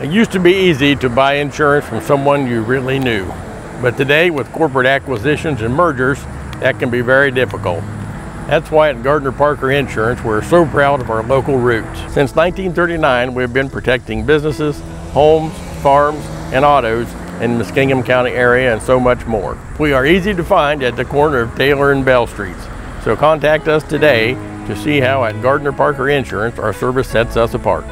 It used to be easy to buy insurance from someone you really knew, but today with corporate acquisitions and mergers, that can be very difficult. That's why at Gardner Parker Insurance, we're so proud of our local roots. Since 1939, we've been protecting businesses, homes, farms, and autos in the Muskingum County area and so much more. We are easy to find at the corner of Taylor and Bell Streets, so contact us today to see how at Gardner Parker Insurance our service sets us apart.